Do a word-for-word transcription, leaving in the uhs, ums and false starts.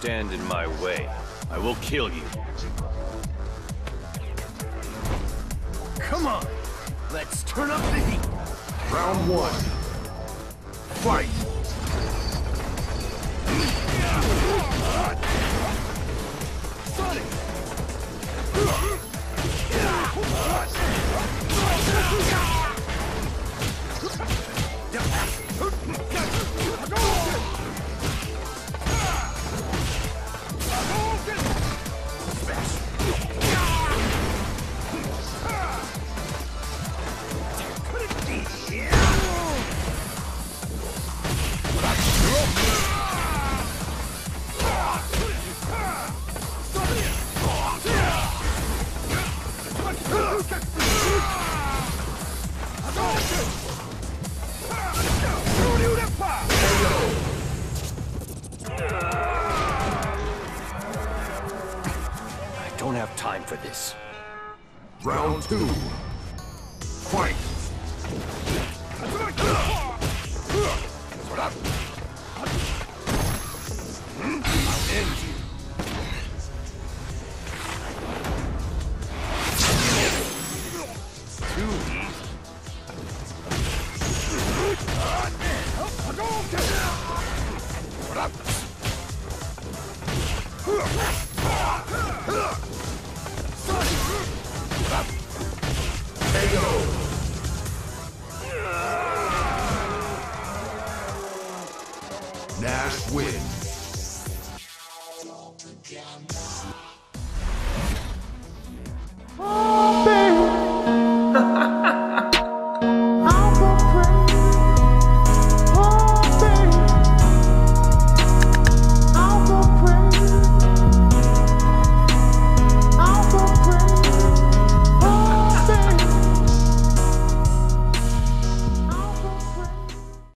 stand in my way, I will kill you. Come on! Let's turn up the heat! Round one. Fight! For this. Round two. Fight! Nash wins.